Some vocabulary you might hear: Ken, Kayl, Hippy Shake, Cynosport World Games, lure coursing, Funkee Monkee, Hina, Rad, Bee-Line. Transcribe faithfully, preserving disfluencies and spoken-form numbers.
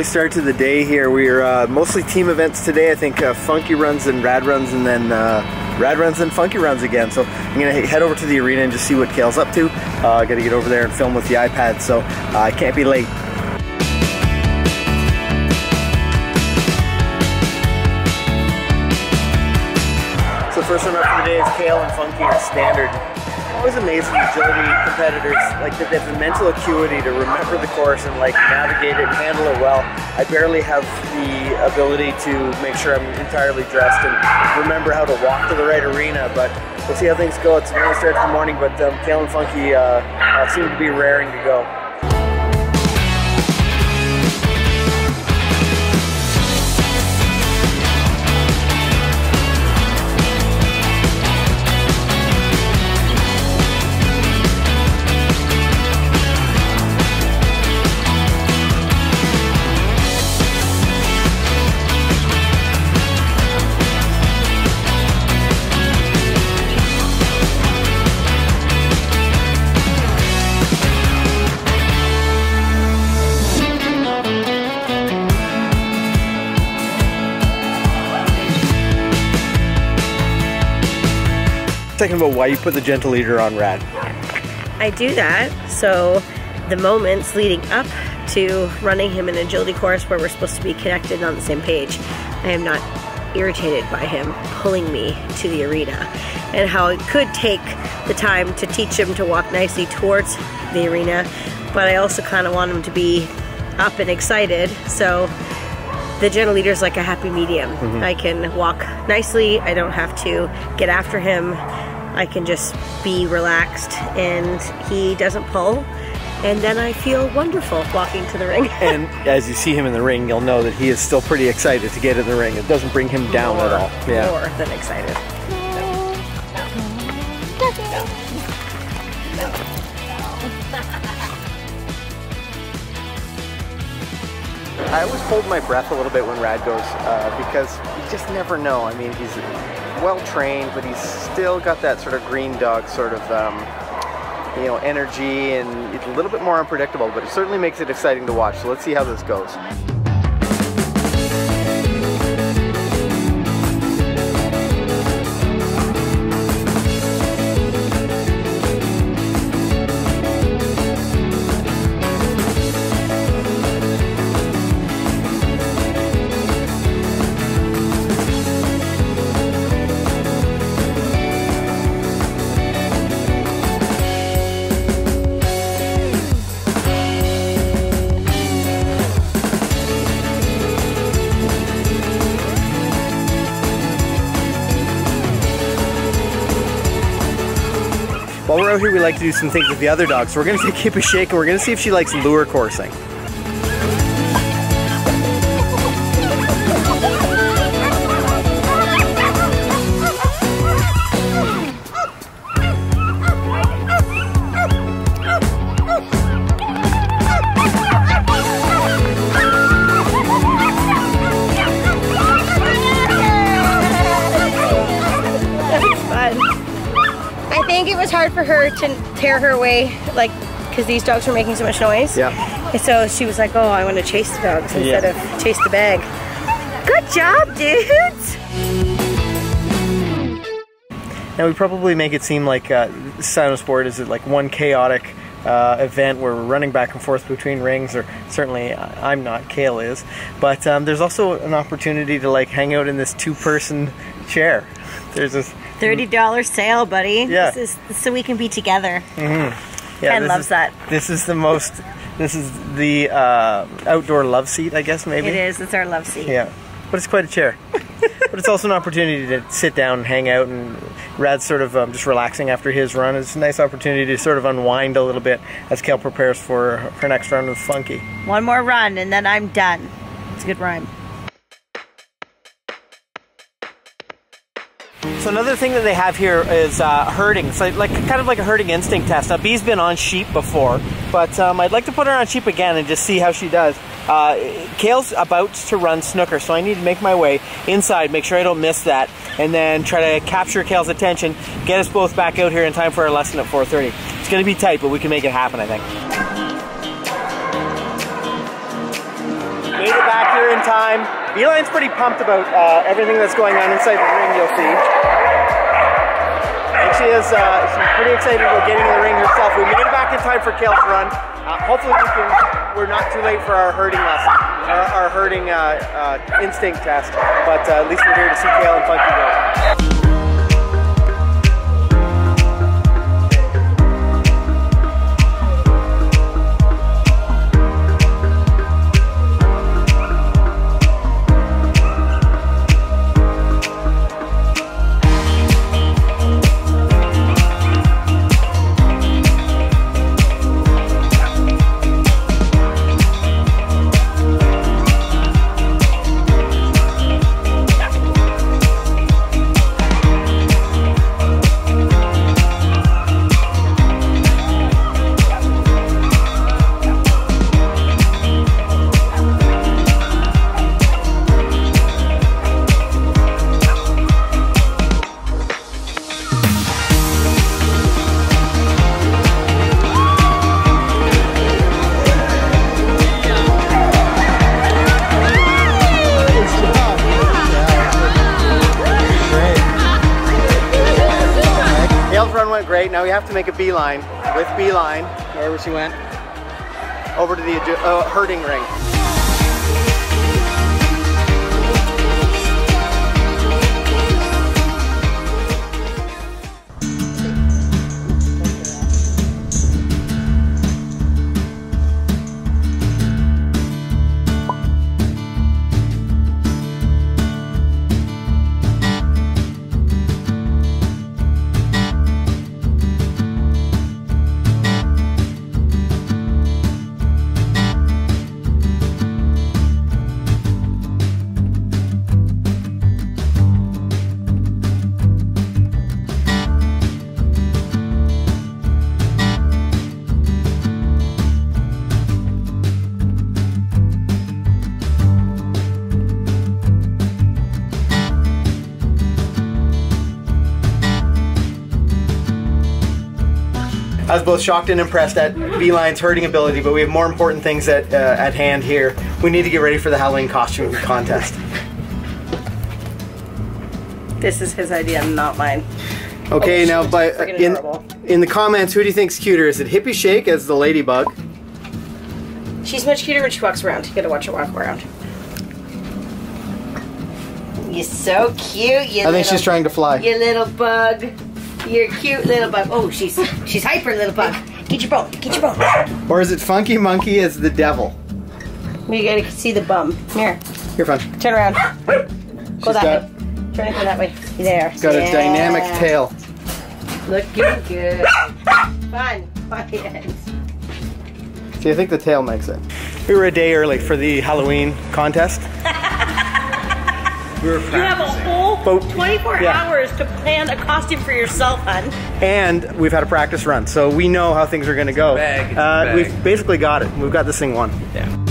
lovely start to the day here. We're uh, mostly team events today. I think uh, Funkee runs and Rad runs, and then uh, Rad runs and Funkee runs again. So I'm gonna head over to the arena and just see what Kayl's up to. Uh, gotta get over there and film with the iPad, so uh, I can't be late. So first one up for the day is Kayl and Funkee are standard. Always amazing agility competitors, like that they have the mental acuity to remember the course and like navigate it and handle it well. I barely have the ability to make sure I'm entirely dressed and remember how to walk to the right arena, but we'll see how things go. It's an early start to the morning, but um, Kayl and Funkee uh, uh, seem to be raring to go. Talking about why you put the gentle leader on Rad. I do that so the moments leading up to running him an agility course where we're supposed to be connected on the same page, I am not irritated by him pulling me to the arena, and how it could take the time to teach him to walk nicely towards the arena, but I also kind of want him to be up and excited. So the gentle leader is like a happy medium. Mm-hmm. I can walk nicely. I don't have to get after him. I can just be relaxed, and he doesn't pull, and then I feel wonderful walking to the ring. And as you see him in the ring, you'll know that he is still pretty excited to get in the ring. It doesn't bring him down more, at all. Yeah. More than excited. I always hold my breath a little bit when Rad goes uh, because you just never know. I mean, he's well-trained, but he's still got that sort of green dog sort of, um, you know, energy, and it's a little bit more unpredictable, but it certainly makes it exciting to watch. So let's see how this goes. While we're out here, we like to do some things with the other dogs. So we're going to take Hippy Shake, and we're going to see if she likes lure coursing. I think it was hard for her to tear her away, like, because these dogs were making so much noise. Yeah. And so she was like, oh, I want to chase the dogs instead yeah. of chase the bag. Good job, dudes! Now, we probably make it seem like uh, Cynosport is like one chaotic uh, event where we're running back and forth between rings, or certainly I'm not, Kayl is. But um, there's also an opportunity to, like, hang out in this two-person chair. There's this thirty dollar sale, buddy. Yeah. This is so we can be together. Mm-hmm. Yeah, Ken loves is, that. This is the most, this is the uh, outdoor love seat, I guess, maybe? It is. It's our love seat. Yeah. But it's quite a chair. But it's also an opportunity to sit down and hang out, and Rad's sort of um, just relaxing after his run. It's a nice opportunity to sort of unwind a little bit as Kayl prepares for her next run with Funkee. One more run, and then I'm done. It's a good rhyme. So another thing that they have here is uh, herding. It's like, like kind of like a herding instinct test. Now, Bee's been on sheep before, but um, I'd like to put her on sheep again and just see how she does. Uh, Kayl's about to run snooker, so I need to make my way inside, make sure I don't miss that, and then try to capture Kayl's attention, get us both back out here in time for our lesson at four thirty. It's going to be tight, but we can make it happen, I think. made it back here in time. Bee-Line's pretty pumped about uh, everything that's going on inside the ring, you'll see. And she is uh, she's pretty excited about getting in the ring herself. We made it back in time for Kayl's run. Uh, hopefully we can, we're not too late for our herding lesson, our, our herding uh, uh, instinct test, but uh, at least we're here to see Kayl and Funkee go. Great. Now we have to make a beeline with Bee-Line, wherever she went, over to the uh, herding ring. I was both shocked and impressed at Bee-Line's herding ability, but we have more important things at, uh, at hand here. We need to get ready for the Halloween costume contest. This is his idea, not mine. Okay, oh, now by, uh, in, in the comments, who do you think's cuter? Is it Hippy Shake as the ladybug? She's much cuter when she walks around. You gotta watch her walk around. You're so cute, you I think little, she's trying to fly. You little bug. You're cute little bug. Oh, she's she's hyper little bug. Get your bone. Get your bone. Or is it Funkee Monkee as the devil? We gotta see the bum. Here. You're fun. Turn around. Go that way. Turn it go that way. There. Got yeah. a dynamic tail. Looking good. Fun. Fun. See, I think the tail makes it. We were a day early for the Halloween contest. We were practicing. You have a whole but, twenty-four yeah. hours to plan a costume for yourself, hun. And we've had a practice run, so we know how things are going to go. It's a bag, it's uh, a bag. We've basically got it. We've got this thing won. Yeah.